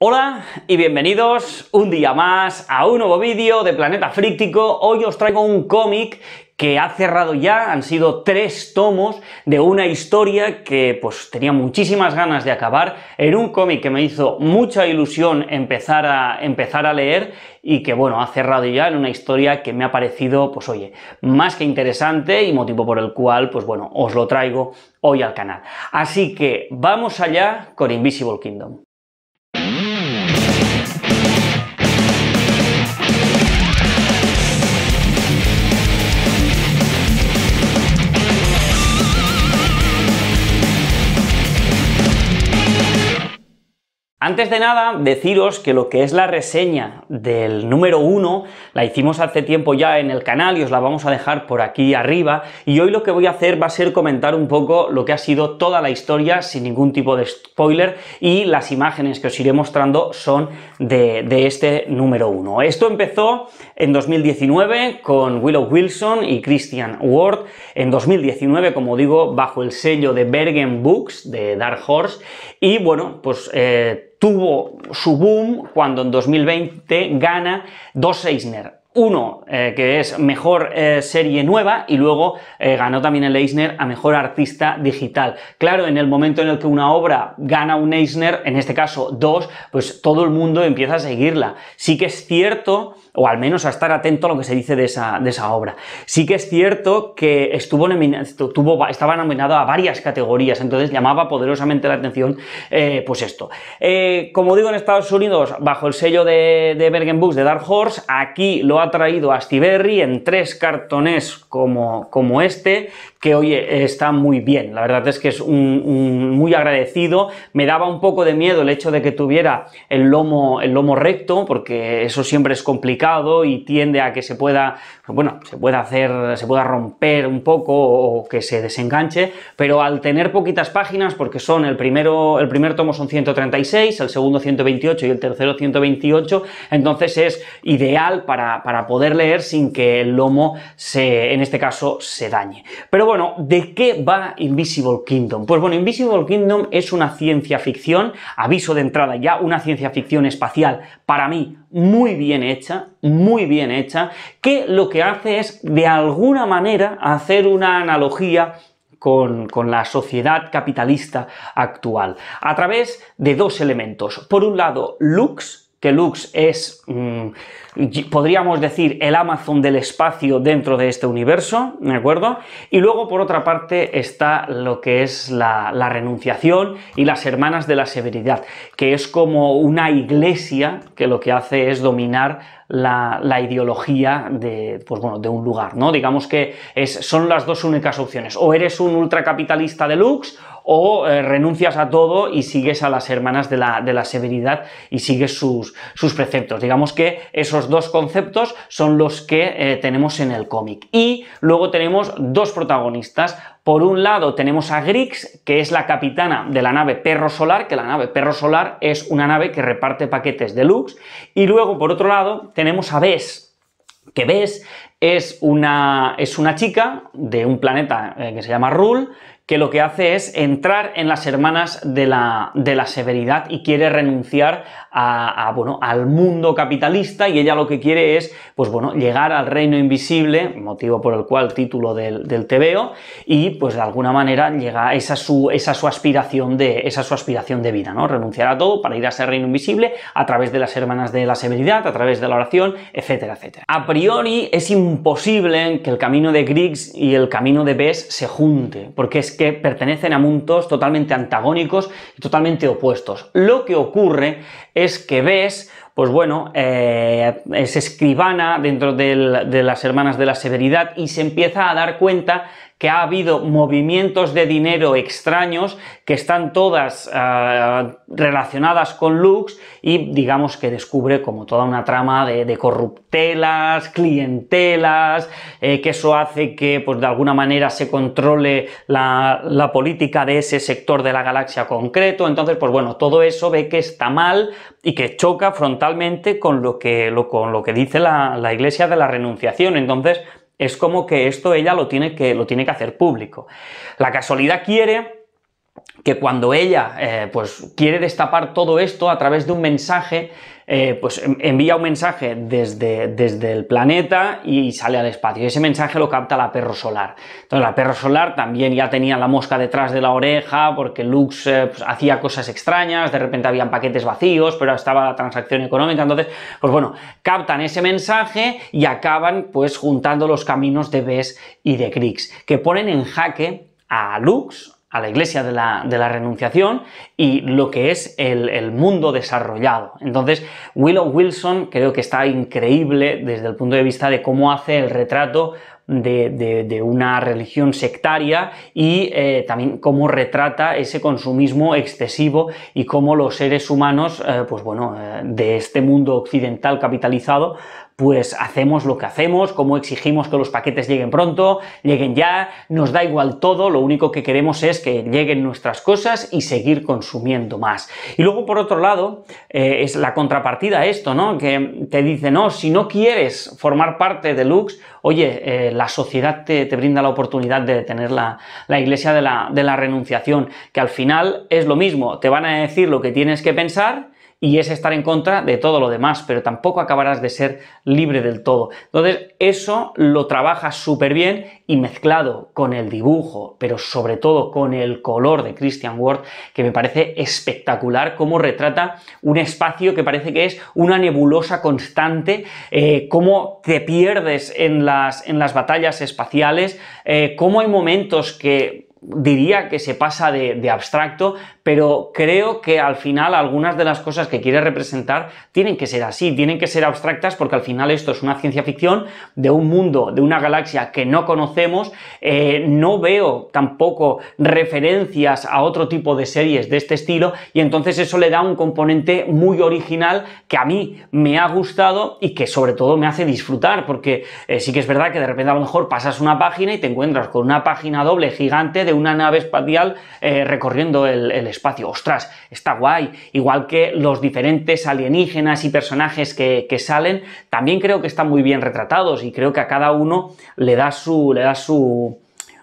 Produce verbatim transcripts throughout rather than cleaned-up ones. Hola y bienvenidos un día más a un nuevo vídeo de Planeta Fríctico. Hoy os traigo un cómic que ha cerrado ya, han sido tres tomos de una historia que pues tenía muchísimas ganas de acabar, en un cómic que me hizo mucha ilusión empezar a, empezar a leer y que bueno, ha cerrado ya en una historia que me ha parecido, pues oye, más que interesante y motivo por el cual, pues bueno, os lo traigo hoy al canal. Así que vamos allá con Invisible Kingdom. Antes de nada, deciros que lo que es la reseña del número uno la hicimos hace tiempo ya en el canal y os la vamos a dejar por aquí arriba, y hoy lo que voy a hacer va a ser comentar un poco lo que ha sido toda la historia sin ningún tipo de spoiler, y las imágenes que os iré mostrando son de, de este número uno. Esto empezó en dos mil diecinueve con Willow Wilson y Christian Ward, en dos mil diecinueve, como digo, bajo el sello de Bergen Books, de Dark Horse, y bueno, pues eh, tuvo su boom cuando en dos mil veinte gana dos Eisner. Uno eh, que es mejor eh, serie nueva, y luego eh, ganó también el Eisner a mejor artista digital. Claro, en el momento en el que una obra gana un Eisner, en este caso dos, pues todo el mundo empieza a seguirla. Sí que es cierto, o al menos a estar atento a lo que se dice de esa, de esa obra. Sí que es cierto que estuvo nomina, estuvo, estaba nominado a varias categorías, entonces llamaba poderosamente la atención eh, pues esto. Eh, como digo, en Estados Unidos, bajo el sello de, de Bergen Books, de Dark Horse, aquí lo ha traído a Astiberri en tres cartones como, como este, que oye, está muy bien. La verdad es que es un, un muy agradecido. Me daba un poco de miedo el hecho de que tuviera el lomo, el lomo recto, porque eso siempre es complicado y tiende a que se pueda, bueno, se pueda hacer, se pueda romper un poco o que se desenganche, pero al tener poquitas páginas, porque son el primero, el primer tomo son ciento treinta y seis, el segundo ciento veintiocho y el tercero ciento veintiocho, entonces es ideal para, para poder leer sin que el lomo se, en este caso, se dañe. Pero bueno, ¿de qué va Invisible Kingdom? Pues bueno, Invisible Kingdom es una ciencia ficción, aviso de entrada ya, una ciencia ficción espacial, para mí, muy bien hecha, muy bien hecha, que lo que hace es, de alguna manera, hacer una analogía Con, con la sociedad capitalista actual, a través de dos elementos. Por un lado, Lux, que Lux es, mmm, podríamos decir, el Amazon del espacio dentro de este universo, ¿de acuerdo? Y luego, por otra parte, está lo que es la, la renunciación y las hermanas de la severidad, que es como una iglesia que lo que hace es dominar la, la ideología de, pues bueno, de un lugar, ¿no? Digamos que es, son las dos únicas opciones. O eres un ultracapitalista de Lux, o eh, renuncias a todo y sigues a las hermanas de la, de la severidad y sigues sus, sus preceptos. Digamos que esos dos conceptos son los que eh, tenemos en el cómic. Y luego tenemos dos protagonistas. Por un lado tenemos a Grix, que es la capitana de la nave Perro Solar, que la nave Perro Solar es una nave que reparte paquetes de Lux. Y luego, por otro lado, tenemos a Bess, que Bess es una, es una chica de un planeta eh, que se llama Rule, que lo que hace es entrar en las hermanas de la, de la severidad y quiere renunciar a, a, bueno, al mundo capitalista, y ella lo que quiere es, pues bueno, llegar al reino invisible, motivo por el cual título del, del tebeo, y pues de alguna manera llega a esa su, esa su aspiración de, esa su aspiración de vida, ¿no? Renunciar a todo para ir a ese reino invisible a través de las hermanas de la severidad, a través de la oración, etcétera, etcétera. A priori es imposible que el camino de Griggs y el camino de Bess se junte, porque es que pertenecen a mundos totalmente antagónicos y totalmente opuestos. Lo que ocurre es que Bess, pues bueno, eh, es escribana dentro del, de las hermanas de la severidad, y se empieza a dar cuenta que ha habido movimientos de dinero extraños que están todas eh, relacionadas con Lux, y digamos que descubre como toda una trama de, de corruptelas, clientelas, eh, que eso hace que pues de alguna manera se controle la, la política de ese sector de la galaxia concreto. Entonces, pues bueno, todo eso ve que está mal y que choca frontalmente con lo que, lo, con lo que dice la, la Iglesia de la Renunciación. Entonces, es como que esto ella lo tiene que, lo tiene que hacer público. La casualidad quiere que cuando ella eh, pues quiere destapar todo esto a través de un mensaje, eh, pues envía un mensaje desde, desde el planeta y sale al espacio. Ese mensaje lo capta la Perro Solar. Entonces la Perro Solar también ya tenía la mosca detrás de la oreja porque Lux eh, pues, hacía cosas extrañas, de repente habían paquetes vacíos, pero estaba la transacción económica. Entonces, pues bueno, captan ese mensaje y acaban pues juntando los caminos de Bess y de Grix, que ponen en jaque a Lux, a la Iglesia de la, de la Renunciación y lo que es el, el mundo desarrollado. Entonces, Willow Wilson creo que está increíble desde el punto de vista de cómo hace el retrato de, de, de una religión sectaria y eh, también cómo retrata ese consumismo excesivo y cómo los seres humanos, eh, pues bueno, eh, de este mundo occidental capitalizado, pues hacemos lo que hacemos, como exigimos que los paquetes lleguen pronto, lleguen ya, nos da igual todo, lo único que queremos es que lleguen nuestras cosas y seguir consumiendo más. Y luego, por otro lado, eh, es la contrapartida a esto, ¿no? Que te dice, no, si no quieres formar parte de Lux, oye, eh, la sociedad te, te brinda la oportunidad de tener la, la Iglesia de la, de la Renunciación, que al final es lo mismo, te van a decir lo que tienes que pensar, y es estar en contra de todo lo demás, pero tampoco acabarás de ser libre del todo. Entonces, eso lo trabaja súper bien y mezclado con el dibujo, pero sobre todo con el color de Christian Ward, que me parece espectacular cómo retrata un espacio que parece que es una nebulosa constante, eh, cómo te pierdes en las, en las batallas espaciales, eh, cómo hay momentos que diría que se pasa de, de abstracto, pero creo que al final algunas de las cosas que quiere representar tienen que ser así, tienen que ser abstractas porque al final esto es una ciencia ficción de un mundo, de una galaxia que no conocemos. Eh, no veo tampoco referencias a otro tipo de series de este estilo y entonces eso le da un componente muy original que a mí me ha gustado y que sobre todo me hace disfrutar porque eh, sí que es verdad que de repente a lo mejor pasas una página y te encuentras con una página doble gigante de una nave espacial eh, recorriendo el, el espacio. ¡Ostras! Está guay. Igual que los diferentes alienígenas y personajes que, que salen, también creo que están muy bien retratados y creo que a cada uno le da su... le da su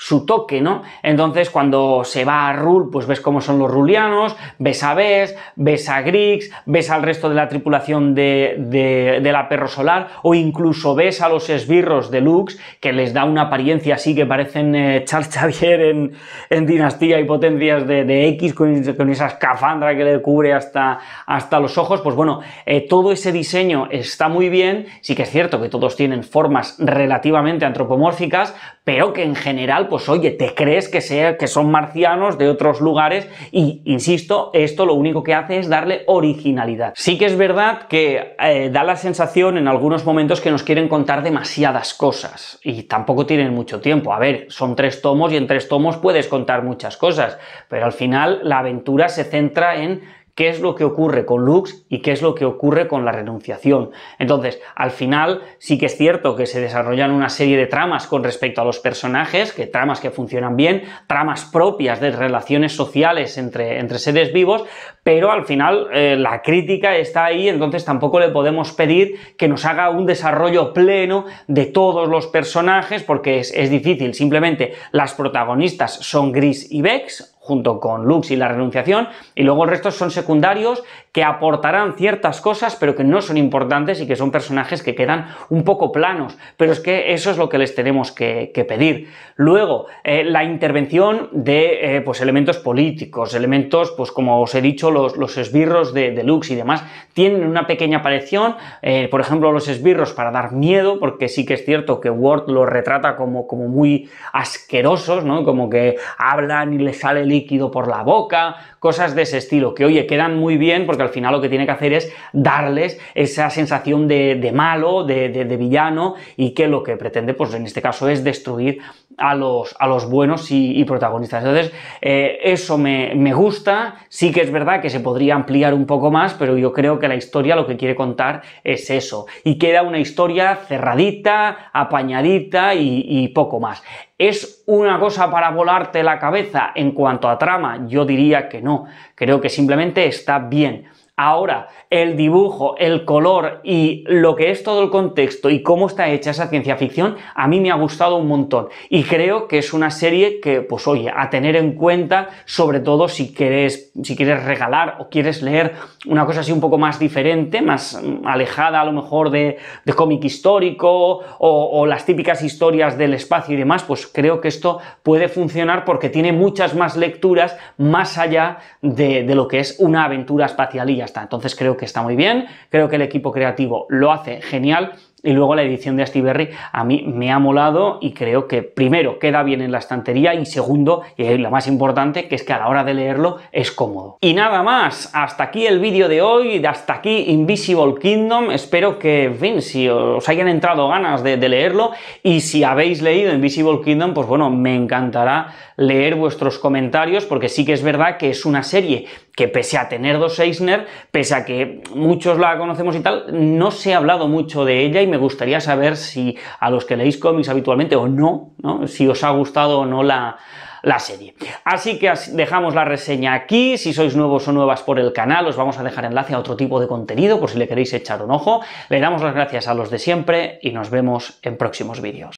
su toque, ¿no? Entonces, cuando se va a Rule, pues ves cómo son los rulianos, ves a Bess, ves a Grix, ves al resto de la tripulación de, de, de la Perro Solar, o incluso ves a los esbirros de Lux, que les da una apariencia así que parecen eh, Charles Xavier en, en Dinastía y Potencias de, de X, con, con esa escafandra que le cubre hasta, hasta los ojos. Pues bueno, eh, todo ese diseño está muy bien. Sí que es cierto que todos tienen formas relativamente antropomórficas, pero que en general pues oye, te crees que, sea, que son marcianos de otros lugares y, insisto, esto lo único que hace es darle originalidad. Sí que es verdad que eh, da la sensación en algunos momentos que nos quieren contar demasiadas cosas y tampoco tienen mucho tiempo. A ver, son tres tomos y en tres tomos puedes contar muchas cosas, pero al final la aventura se centra en qué es lo que ocurre con Lux y qué es lo que ocurre con la Renunciación. Entonces, al final sí que es cierto que se desarrollan una serie de tramas con respecto a los personajes, que tramas que funcionan bien, tramas propias de relaciones sociales entre, entre seres vivos, pero al final eh, la crítica está ahí, entonces tampoco le podemos pedir que nos haga un desarrollo pleno de todos los personajes, porque es, es difícil. Simplemente las protagonistas son Grix y Bess, junto con Lux y la Renunciación, y luego el resto son secundarios que aportarán ciertas cosas, pero que no son importantes y que son personajes que quedan un poco planos, pero es que eso es lo que les tenemos que, que pedir. Luego, eh, la intervención de eh, pues elementos políticos, elementos, pues como os he dicho, los, los esbirros de, de Lux y demás, tienen una pequeña aparición, eh, por ejemplo, los esbirros para dar miedo, porque sí que es cierto que Ward los retrata como, como muy asquerosos, ¿no? Como que hablan y les sale el líquido por la boca, cosas de ese estilo, que oye, quedan muy bien porque al final lo que tiene que hacer es darles esa sensación de, de malo, de, de, de villano, y que lo que pretende, pues en este caso, es destruir a los, a los buenos y, y protagonistas. Entonces, eh, eso me, me gusta. Sí que es verdad que se podría ampliar un poco más, pero yo creo que la historia lo que quiere contar es eso. Y queda una historia cerradita, apañadita y, y poco más. ¿Es una cosa para volarte la cabeza en cuanto a trama? Yo diría que no. Creo que simplemente está bien. Ahora, el dibujo, el color y lo que es todo el contexto y cómo está hecha esa ciencia ficción, a mí me ha gustado un montón. Y creo que es una serie que, pues oye, a tener en cuenta, sobre todo si quieres, si quieres regalar o quieres leer una cosa así un poco más diferente, más alejada a lo mejor de, de cómic histórico o, o las típicas historias del espacio y demás, pues creo que esto puede funcionar porque tiene muchas más lecturas más allá de, de lo que es una aventura espacial y ya está. Entonces creo que está muy bien, creo que el equipo creativo lo hace genial y luego la edición de Astiberri a mí me ha molado y creo que primero queda bien en la estantería y segundo, y lo más importante, que es que a la hora de leerlo es cómodo. Y nada más, hasta aquí el vídeo de hoy, hasta aquí Invisible Kingdom. Espero que, en fin, si os hayan entrado ganas de, de leerlo y si habéis leído Invisible Kingdom, pues bueno, me encantará leer vuestros comentarios porque sí que es verdad que es una serie que pese a tener dos Eisner, pese a que muchos la conocemos y tal, no se ha hablado mucho de ella y me gustaría saber si a los que leéis cómics habitualmente o no, ¿no? si os ha gustado o no la, la serie. Así que dejamos la reseña aquí. Si sois nuevos o nuevas por el canal, os vamos a dejar enlace a otro tipo de contenido por si le queréis echar un ojo. Le damos las gracias a los de siempre y nos vemos en próximos vídeos.